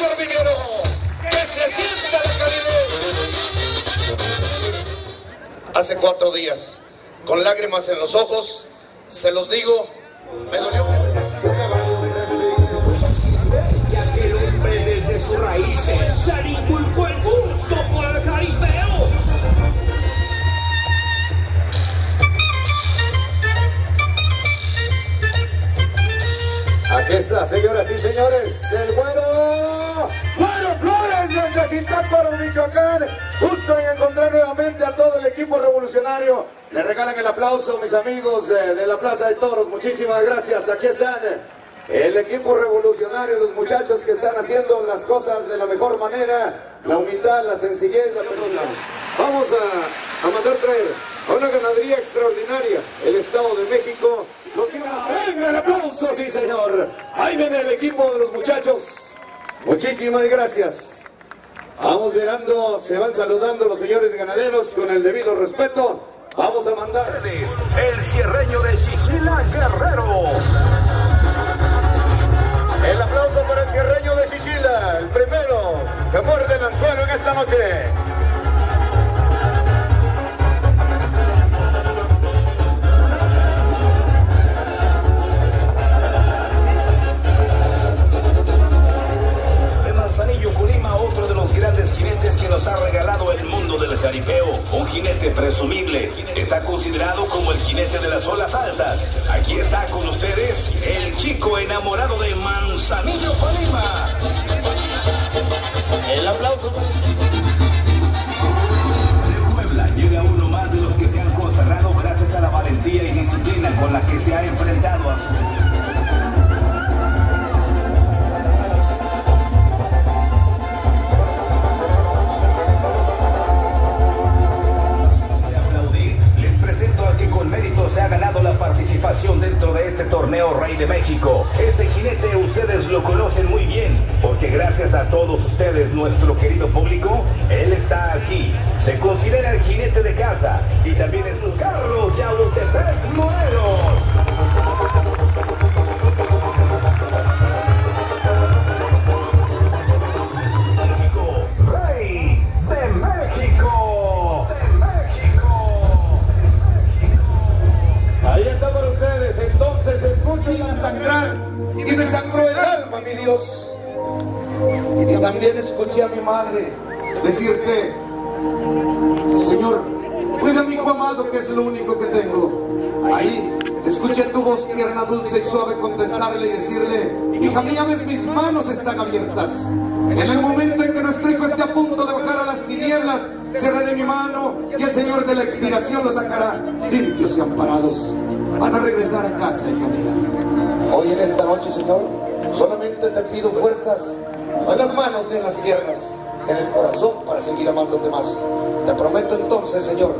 su hormiguero, que se sienta la calidez. Hace 4 días, con lágrimas en los ojos, se los digo, me dolió mucho. Que aquel hombre desde sus raíces se inculcó el gusto por el jaripeo. Aquí está, señoras y señores, el bueno Flores desde Cintácuaro, Michoacán. Gusto en encontrar nuevamente a todo el equipo revolucionario. Le regalan el aplauso, mis amigos de la Plaza de Toros. Muchísimas gracias. Aquí están el equipo revolucionario, los muchachos que están haciendo las cosas de la mejor manera. La humildad, la sencillez, la persona. Vamos a mandar traer a una ganadería extraordinaria, el Estado de México. ¡Venga el aplauso, sí señor! Ahí viene el equipo de los muchachos. Muchísimas gracias. Vamos mirando, se van saludando los señores ganaderos con el debido respeto. Vamos a mandar el cierreño de Xixila, guerrero. El aplauso para el cierreño de Xixila, el primero que muerde el anzuelo en esta noche. Otro de los grandes jinetes que nos ha regalado el mundo del jaripeo, un jinete presumible, está considerado como el jinete de las olas altas. Aquí está con ustedes el chico enamorado de Manzanillo Palima. El aplauso. De Puebla llega uno más de los que se han consagrado gracias a la valentía y disciplina con la que se ha enfrentado a su... Se ha ganado la participación dentro de este torneo Rey de México. Este jinete ustedes lo conocen muy bien, porque gracias a todos ustedes, nuestro querido público, él está aquí. Se considera el jinete de casa y también es San Carlos de Borromeo, Morelos. Entonces escucho y me sangrar y me sangró el alma, mi Dios. Y también escuché a mi madre decirte: Señor, cuida a mi hijo amado, que es lo único que tengo. Ahí escuché tu voz tierna, dulce y suave contestarle y decirle: hija mía, ves, mis manos están abiertas. En el momento en que nuestro hijo esté a punto de bajar a las tinieblas, cerraré mi mano y el Señor de la expiración lo sacará limpios y amparados. Van a regresar a casa, hija mía. Hoy en esta noche, Señor, solamente te pido fuerzas, no en las manos ni en las piernas, en el corazón para seguir amándote más. Te prometo entonces, Señor,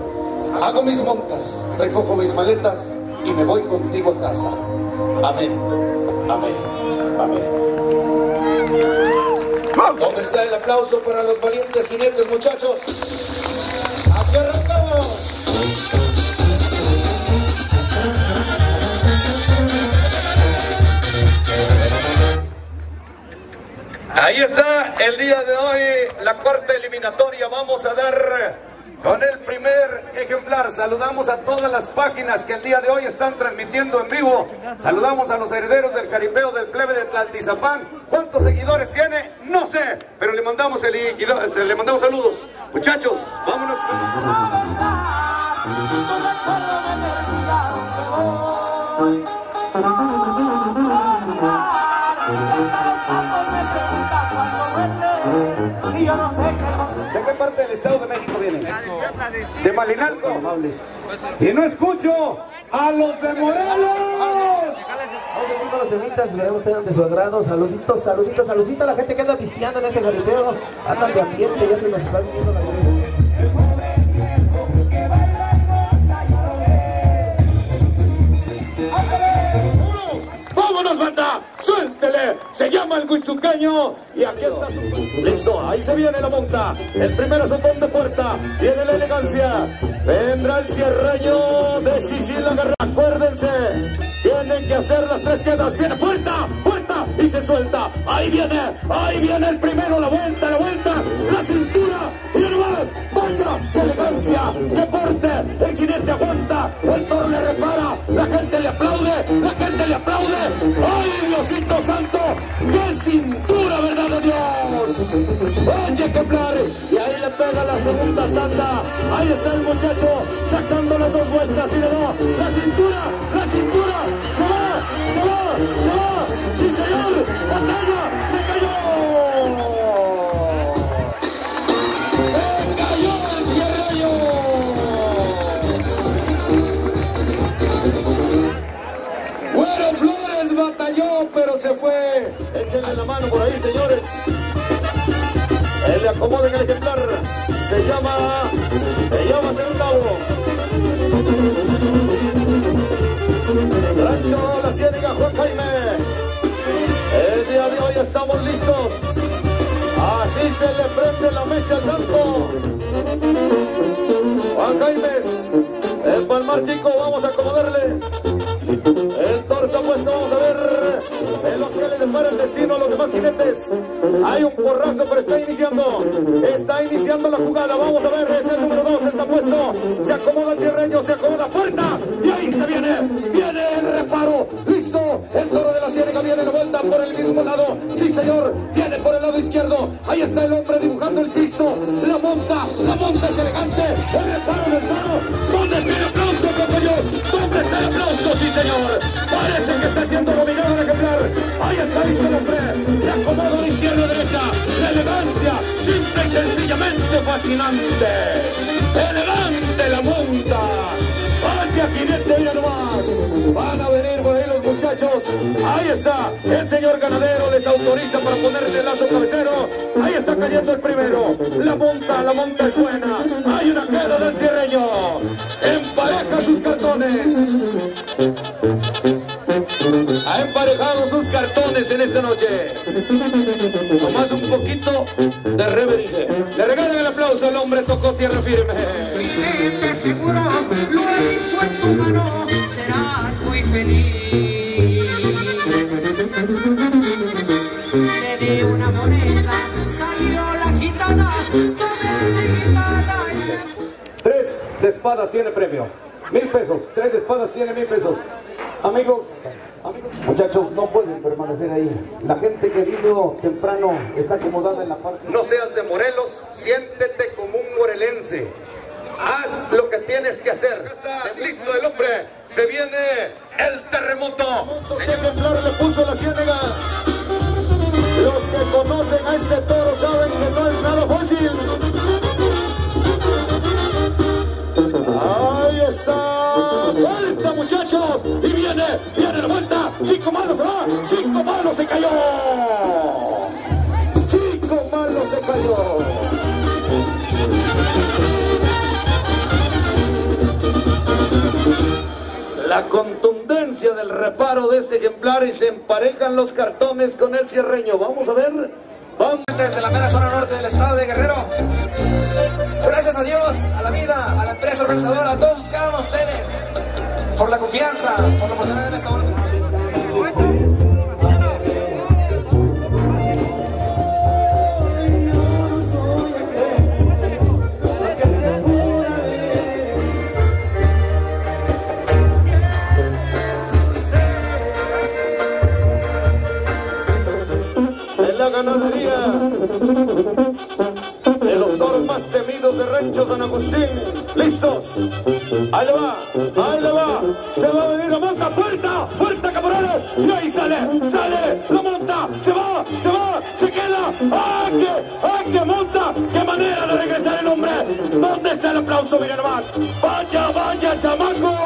hago mis montas, recojo mis maletas y me voy contigo a casa. Amén, amén, amén. ¿Dónde está el aplauso para los valientes jinetes, muchachos? ¡Aquí arrancamos! Ahí está el día de hoy, la cuarta eliminatoria. Vamos a dar con el primer ejemplar. Saludamos a todas las páginas que el día de hoy están transmitiendo en vivo. Saludamos a los herederos del jaripeo del plebe de Tlaltizapán. ¿Cuántos seguidores tiene? No sé, pero le mandamos saludos. Muchachos, vámonos. ¿De qué parte del Estado de México vienen? De Malinalco. Y no escucho a los de Morelos. Vamos a ver las veremos de su agrado. Saluditos, saluditos, saluditos a la gente que anda pisteando en este jaripeo. Andan de ambiente, ya se nos está viendo la gente. ¡Vámonos, banda! ¡Suéltele! Se llama el Gunchucaño y aquí está su... ¡Listo! Ahí se viene la monta. El primer azotón de puerta. Viene la elegancia. Vendrá el cierreño de Xixila. Acuérdense. Tienen que hacer las 3 quedas. ¡Viene puerta! ¡Puerta! y se suelta. Ahí viene el primero, la vuelta, la cintura, y además, marcha, elegancia, deporte, el jinete aguanta, el toro le repara, la gente le aplaude, la gente le aplaude. ¡Ay, Diosito Santo! ¡Qué cintura, verdad de Dios! ¡Oye, qué plan! Y ahí le pega la segunda tanda. Ahí está el muchacho sacando las dos vueltas y le da la cintura, la cintura. ¡Se va, se va, se va! ¡Sí, señor! ¡Batalla! ¡Se cayó! ¡Se cayó el Cierreño! Bueno, Flores batalló, pero se fue. Échenle la mano por ahí, señores. Él le acomoda en el ejemplar. Se llama Centavo. Rancho La Ciénaga, Juan Jaime. El día de hoy estamos listos. Así se le prende la mecha al santo. Juan Jaime, el palmar chico, vamos a acomodarle. El toro está puesto, vamos a ver en los que le depara el destino a los demás jinetes. Hay un porrazo, pero está iniciando la jugada. Vamos a ver, es el número 2, está puesto, se acomoda el Cierreño, se acomoda puerta, y ahí se viene el reparo, listo, el toro de la Ciénaga viene de vuelta por el mismo lado, sí señor, viene por el lado izquierdo, ahí está el hombre dibujando el Cristo, la monta es elegante, el reparo del toro. ¿Dónde está el aplauso, compañero? ¿Dónde está el aplauso? Sí señor, parece que está siendo dominado el ejemplar, ahí está listo el hombre, le acomoda a la izquierda, derecha, la elegancia, simple y sencillamente fascinante, elegante la monta, vaya jinete, mira nomás, van a venir por ahí los muchachos, ahí está, el señor ganadero les autoriza para ponerle el lazo cabecero, ahí está cayendo el primero, la monta es buena, hay una queda del Cierreño, empareja sus cartones. Ha emparejado sus cartones en esta noche. Nomás un poquito de reverige. Le regalan el aplauso al hombre, tocó tierra firme. Vivete seguro, lo he visto en tu mano, serás muy feliz. Le di una moneda, salió la gitana, tomé mi gitana. 3 de espadas tiene premio, 1000 pesos. 3 de espadas tiene 1000 pesos. Amigos, muchachos, no pueden permanecer ahí. La gente que vino temprano está acomodada en la parte. No seas de Morelos, siéntete como un morelense. Haz lo que tienes que hacer. Está listo el hombre. Se viene el terremoto. Señor Flores le puso la Ciénaga. Los que conocen a este toro saben que no es nada fácil. Ahí está, vuelta muchachos, y viene la vuelta, Chico Malo se va, Chico Malo se cayó, Chico Malo se cayó. La contundencia del reparo de este ejemplar y se emparejan los cartones con el Cierreño, vamos a ver. Desde la mera zona norte del estado de Guerrero, gracias a Dios, a la vida, a la empresa organizadora, a todos cada uno de ustedes, por la confianza, por la oportunidad de esta hora. De los toros más temidos de Rancho San Agustín, listos, ahí le va, se va a venir la monta, puerta, puerta caporales, y ahí sale, la monta, se va, se queda, ah, que monta, qué manera de regresar el hombre, ¿dónde está el aplauso? Miren nomás, vaya chamaco,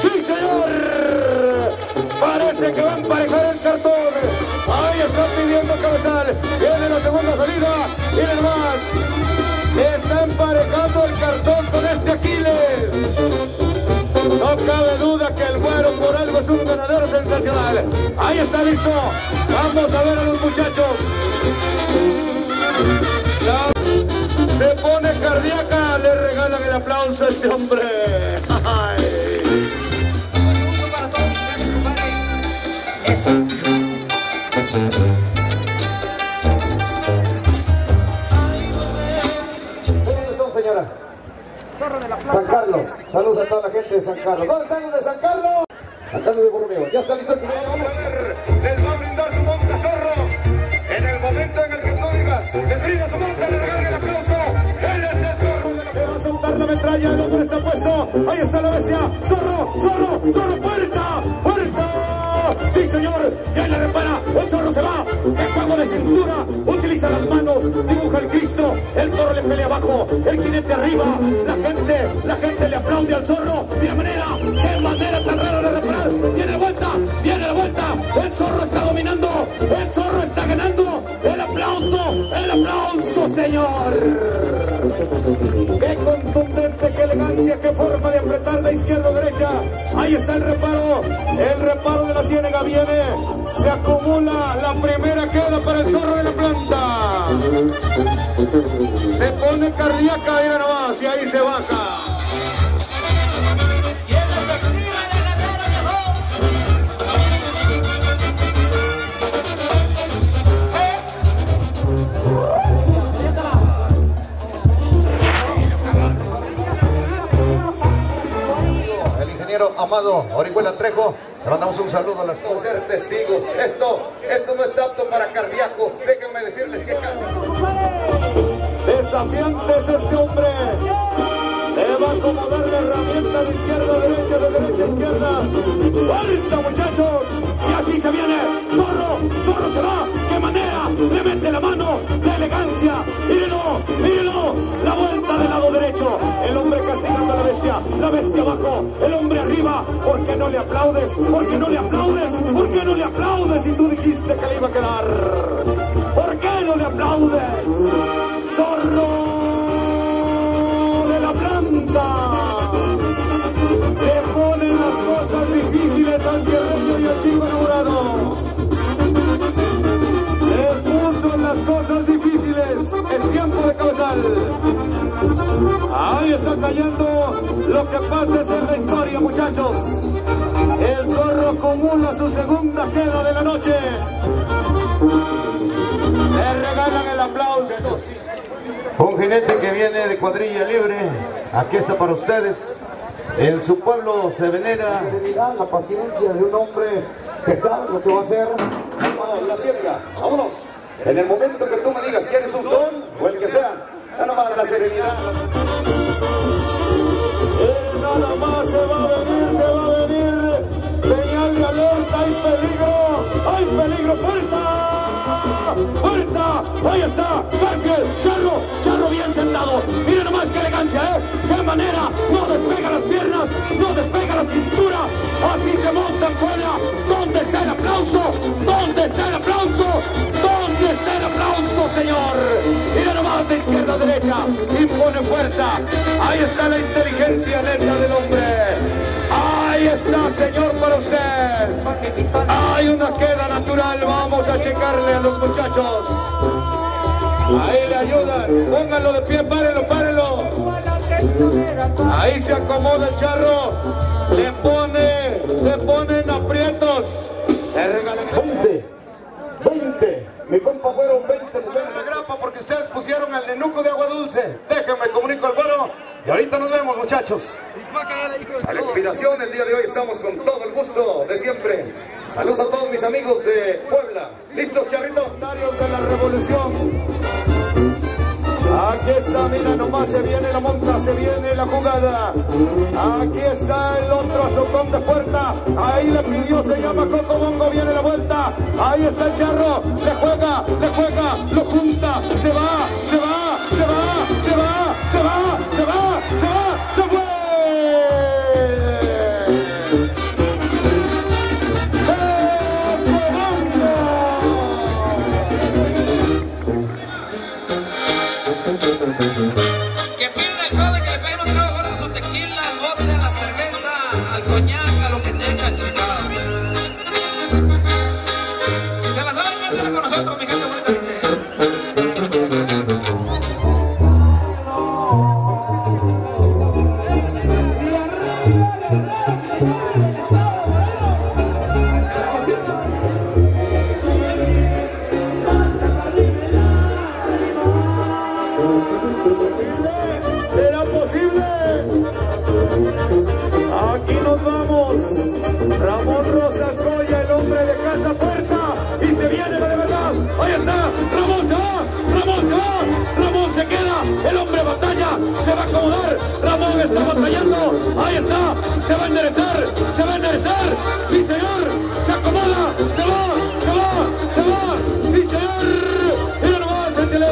sí señor, parece que va a emparejar el cartón. Ahí está pidiendo cabezal, viene la segunda salida, viene más, está emparejando el cartón con este Aquiles. No cabe duda que el güero por algo es un ganadero sensacional. Ahí está listo, vamos a ver a los muchachos. Se pone cardíaca, le regalan el aplauso a este hombre. Ay. Es San Carlos, saludos a toda la gente de San Carlos. ¿Dónde están los de San Carlos? San Carlos de Borromeo, ya está listo el primer nombre. Les va a brindar su monte Zorro. En el momento en el que tú digas, les brinda su monte, le regale el aplauso. Él es el Zorro. Le va a soltar la metralla, ¿dónde está puesto? Ahí está la bestia. Zorro, Zorro, Zorro, puerta, puerta. Sí, señor, y ahí la repara. El Zorro se va. El juego de cintura, utiliza las manos, dibuja el Cristo. El toro le pelea abajo, el jinete arriba. La gente le aplaude al Zorro. ¡Qué manera tan rara de reparar! ¡Viene la vuelta! ¡El Zorro está dominando! ¡El Zorro está ganando! ¡El aplauso, señor! ¡Qué contundente, qué elegancia, qué forma de apretar de izquierda a derecha! ¡Ahí está el reparo! El reparo de la ciénaga viene, se acumula, la primera queda para el Zorro de la planta. Se pone cardíaca, mira nomás, y ahí se baja. Amado Orihuela Trejo, le mandamos un saludo a las cosas. Ser testigos, esto no está apto para cardíacos, déjenme decirles que casi. Desafiante es este hombre, le va a acomodar la herramienta de izquierda a derecha, de derecha a izquierda. ¡Fuerza, muchachos! Y así se viene, Zorro, Zorro se va, ¡qué manera! Le mete la mano, de elegancia, mírenlo, la vuelta del lado derecho, el hombre castigando a la bestia abajo, el hombre arriba. ¿Por qué no le aplaudes? ¿Por qué no le aplaudes? Si tú dijiste que le iba a quedar. ¿Por qué no le aplaudes? Zorro de la planta. Le ponen las cosas difíciles al Cierreño y al chico enamorado. Le puso las cosas difíciles. Es tiempo de cabezal. Ahí está cayendo. Lo que pasa es en la historia, muchachos. El Zorro acumula su segunda queda de la noche. Le regalan el aplauso. Un jinete que viene de cuadrilla libre. Aquí está para ustedes. En su pueblo se venera la paciencia de un hombre que sabe lo que va a hacer. La sierra, vámonos. En el momento que tú me digas si eres un sol o el que sea, ya nomás la serenidad. Nada más se va a venir, señal de alerta, hay peligro, puerta, ahí está, Charro bien sentado, miren nomás qué elegancia, qué manera, no despega las piernas, no despega la cintura, así se monta fuera. ¿Dónde está el aplauso, señor? Miren nomás de izquierda a derecha, impone fuerza, ahí está la inteligencia neta del hombre, ahí está, señor, para usted. Hay una queda natural, vamos a checarle a los muchachos, ahí le ayudan, pónganlo de pie, párenlo, ahí se acomoda el Charro, se ponen aprietos, le regalan 20, mi compa güero, 20, se ven la grapa porque ustedes pusieron al nenuco de agua dulce. Déjenme comunico al güero y ahorita nos vemos, muchachos. A la inspiración, el día de hoy estamos con todo el gusto de siempre. Saludos a todos mis amigos de Puebla. ¿Listos, Charrito? Darios de la revolución. Aquí está, mira nomás, se viene la monta, se viene la jugada. Aquí está el otro azotón de puerta. Ahí le pidió, se llama Coco Mongo, viene la vuelta. Ahí está el Charro, le juega, lo junta. Se fue. ahí está, Ramón se va, Ramón se va, Ramón se queda, el hombre batalla, se va a acomodar, Ramón está batallando, ahí está, se va a enderezar, sí señor, se acomoda, se va, se va, se va, sí señor, mira nomás, échale,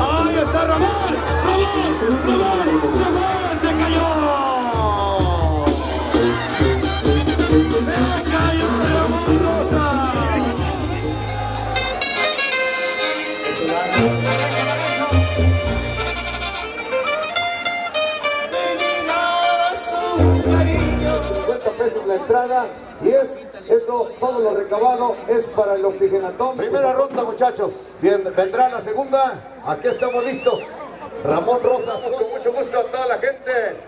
ahí está Ramón, Ramón, Ramón, se va, se cayó. ¡Se cayó Ramón Rosa! $50 la entrada, 10. Esto, todo lo recabado es para el Oxigenatón. Primera ronda, muchachos. Bien, vendrá la segunda. Aquí estamos listos. Ramón Rosas. Con mucho gusto a toda la gente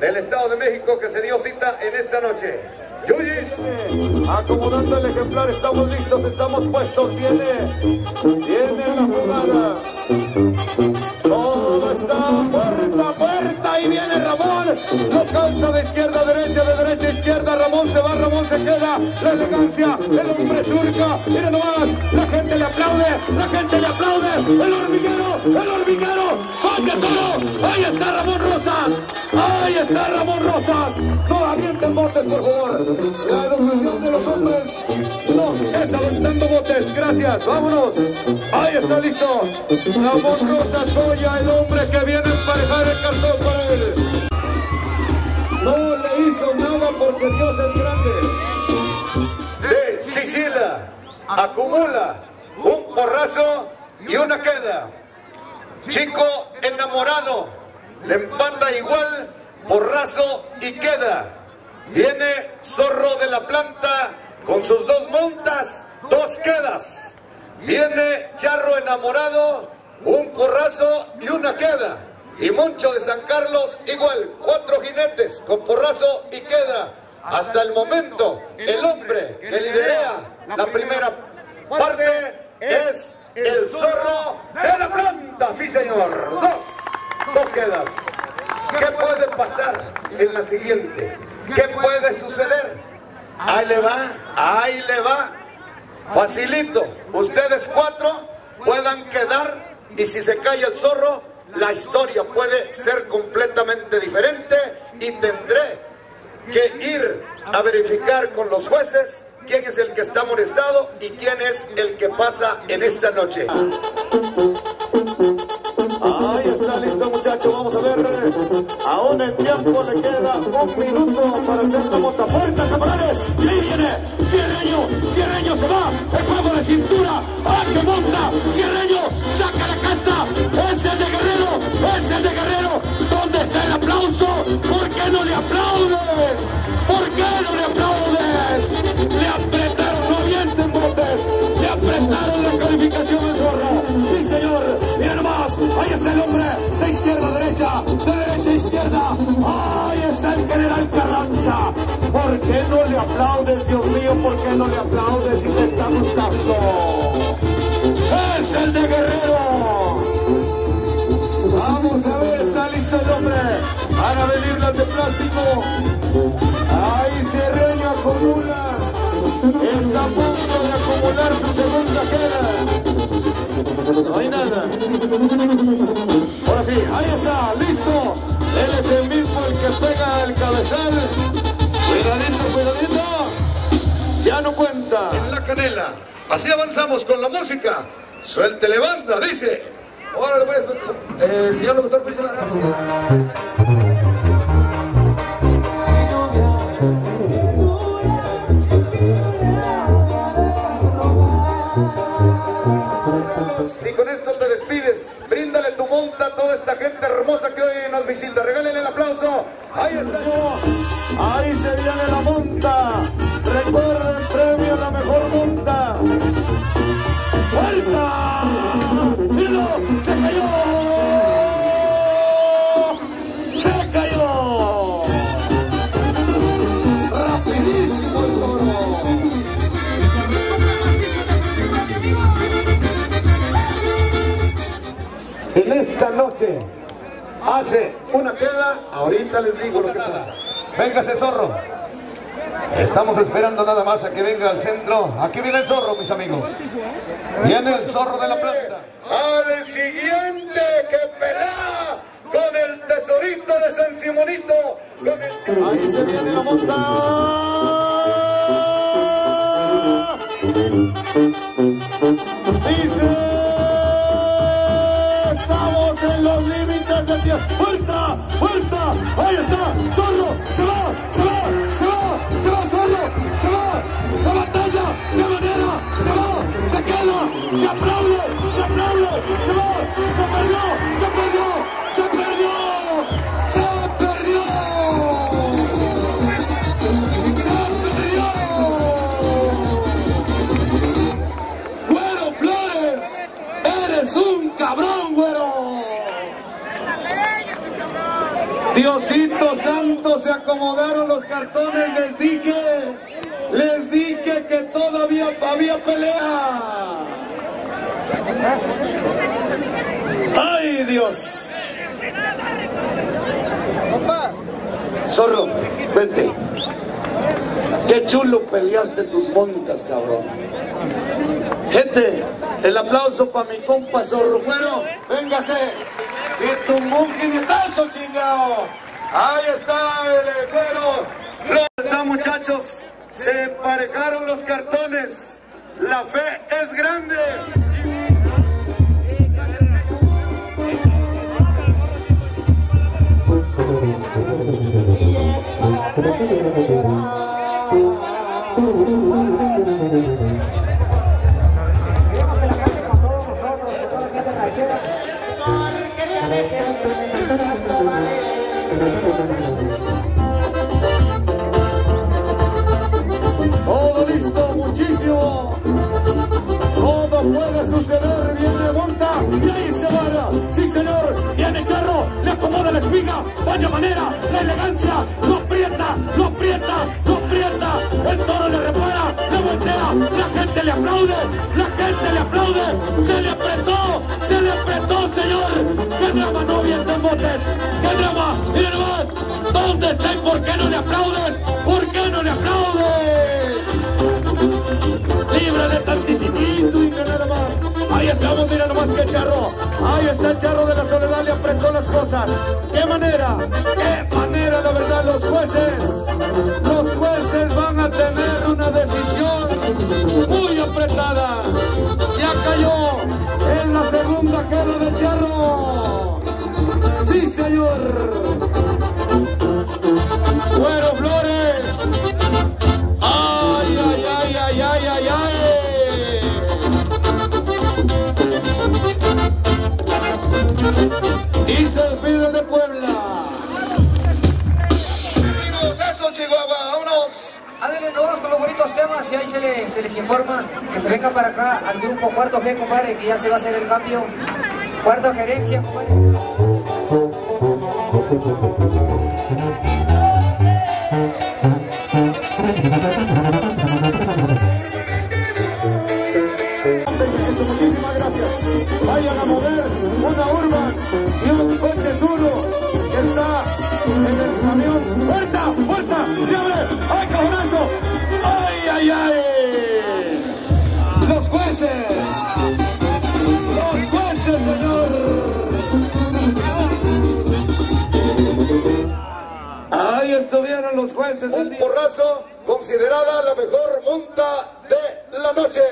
del Estado de México que se dio cita en esta noche. Yuyis, acomodando el ejemplar, estamos listos, estamos puestos, viene la jugada. Todo está puerta a puerta y viene Ramón, lo cansa de izquierda a derecha, de derecha a izquierda, Ramón se va, Ramón se queda, la elegancia, el hombre surca, mira nomás, la gente le aplaude, la gente le aplaude, el hormiguero, vaya todo, ahí está Ramón Rosas, ahí está Ramón Rosas, no avienten botes por favor. La educación de los hombres no es aventando botes, gracias, vámonos. Ahí está listo. Ramón Rosas, joya, el hombre que viene a emparejar el cartón para él. No le hizo nada porque Dios es grande. De Xixila acumula un porrazo y una queda. Chico enamorado, le empata igual, porrazo y queda. Viene Zorro de la Planta con sus dos montas, dos quedas. Viene Charro enamorado, un porrazo y una queda. Y Moncho de San Carlos igual, 4 jinetes con porrazo y queda. Hasta el momento, el hombre que lidera la primera parte es el Zorro de la Planta. Sí, señor. Dos quedas. ¿Qué puede pasar en la siguiente? ¿Qué puede suceder? Ahí le va, ahí le va. Facilito, ustedes 4 puedan quedar y si se cae el Zorro, la historia puede ser completamente diferente y tendré que ir a verificar con los jueces quién es el que está amonestado y quién es el que pasa en esta noche. Ahí está listo muchacho, vamos a ver, aún en tiempo le queda 1 minuto para hacer la monta puerta, camaradas, y ahí viene Cierreño, Cierreño se va, el juego de cintura, ¡ah, que monta! Cierreño, saca la casa, es el de Guerrero, ¿dónde está el aplauso? ¿Por qué no le aplaudes? ¿Por qué no le aplaudes? Le apretaron, no avienten botes, le apretaron la calificación al Zorro, sí señor. Ahí está el hombre, de izquierda a derecha, de derecha a izquierda. Ahí está el general Carranza. ¿Por qué no le aplaudes, Dios mío? ¿Por qué no le aplaudes si te está gustando? ¡Es el de Guerrero! Vamos a ver, está listo el hombre. Van a venir las de plástico. Ahí Cierreño acumula. Está a punto de acumular su segunda queda. No hay nada. Ahora sí, ahí está, listo. Él es el mismo el que pega el cabezal. Cuidadito, cuidadito. Ya no cuenta. En la canela. Así avanzamos con la música. Suéltele banda, dice. Ahora le voy a... señor locutor, muchas gracias. Esta gente hermosa que hoy nos visita, regálenle el aplauso. Ahí está, ahí se viene la monta. Recuerda el premio a la mejor monta. ¡Vuelta! ¡Milo! ¡Se cayó! ¡Se cayó! ¡Rapidísimo el toro! En esta noche hace una queda, ahorita les digo lo que pasa. Véngase Zorro. Estamos esperando nada más a que venga al centro. Aquí viene el zorro, mis amigos. Viene el zorro de la planta. Al siguiente que pelea con el tesorito de San Simonito. Ahí se viene la montada. Dice, estamos en los límites del día. ¡Fuerza! ¡Fuerza! ¡Ahí está! ¡Zorro! ¡Se va! ¡Se va! ¡Se va! ¡Se va Zorro! ¡Se va! ¡Se batalla! ¡De manera! ¡Se va! ¡Se queda! ¡Se aplaude! ¡Se aplaude! ¡Se va! ¡Se perdió! ¡Se perdió! ¡Se perdió! ¡Se perdió! ¡Se perdió! ¡Güero Flores! ¡Eres un cabrón, güero! Diosito santo, se acomodaron los cartones, les dije que todavía había pelea. ¡Ay, Dios! Zorro, vente. Qué chulo peleaste tus montas, cabrón. Gente, el aplauso para mi compa Zorro. Bueno, véngase. Y tu muñequetazo, chingado. Ahí está el güero. Está, muchachos. Se emparejaron los cartones. La fe es grande. Todo listo, muchísimo. Todo puede suceder. Viene monta y ahí se barra. Sí, señor. Viene el charro, le acomoda la espiga. Vaya manera, la elegancia. Lo aprieta, lo aprieta, lo aprieta. El toro le repara, le voltea. La gente le aplaude, la gente le aplaude. Se le apretó, se le apretó, señor. ¿Qué drama no viendo en botes? ¿Qué drama? Mira más. ¿Dónde está y por qué no le aplaudes? ¿Por qué no le aplaudes? Líbrale tantititito y que nada más. Ahí estamos, mira nomás que charro. Ahí está el charro de la soledad, le apretó las cosas. ¡Qué manera! ¡Qué manera, la verdad! Los jueces van a tener una decisión muy apretada. Ya cayó en la segunda queda del charro. ¡Sí, señor! ¡Güero Flores! ¡Ay, ay, ay, ay, ay, ay, ay! Y se despide de Puebla. Amigos, eso, Chihuahua, vámonos. Ándale, nos vamos con los bonitos temas y ahí se les informa que se venga para acá al grupo Cuarto G, compadre, que ya se va a hacer el cambio. Cuarta gerencia, compadre. Muchísimas gracias. Vayan a mover una urban y un coche solo que está en el camión. ¡Puerta! ¡Puerta! ¡Se abre! ¡Ay, cajonazo! ¡Ay, ay, ay! ¡Los jueces! ¡Los jueces, señor! Ahí estuvieron los jueces. Un porrazo, considerada la mejor monta de la noche.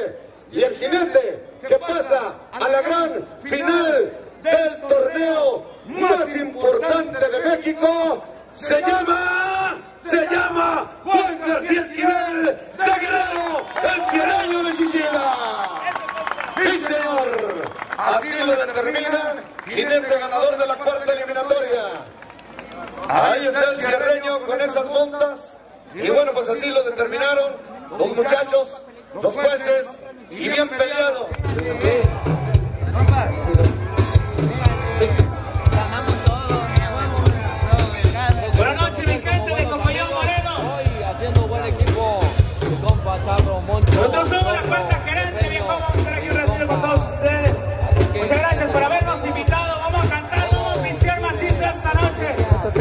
Y el jinete que pasa a la gran final del torneo más importante de México se llama Juan García Esquivel de Guerrero, el Cierreño de Jijila. Sí, señor, así lo determinan, jinete ganador de la cuarta eliminatoria. Ahí está el Cierreño con esas montas y bueno, pues así lo determinaron los muchachos, los jueces, y bien peleado. Buenas noches, mi gente de compañero Morelos. Hoy haciendo buen equipo, mi compa Charro, Moncho. Nosotros somos la cuarta gerencia, viejo. Vamos a estar aquí un ratito con todos ustedes. Muchas gracias por habernos invitado. Vamos a cantar, vamos a pistear macizo esta noche.